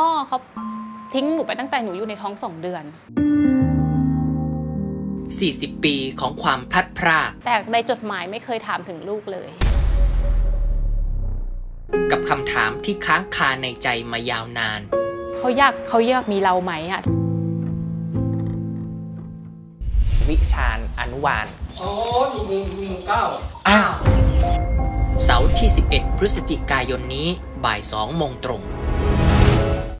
พ่อเขาทิ้งหนูไปตั้งแต่หนูอยู่ในท้อง2 เดือน40 ปีของความพลัดพรากแต่ในจดหมายไม่เคยถามถึงลูกเลยกับคำถามที่ค้างคาในใจมายาวนานเขาอยากมีเราไหมอะวิชาญ อนุวานอ๋ออยู่หมู่ 9อ้าวเสาร์ที่11 พฤศจิกายนนี้บ่าย 2 โมงตรง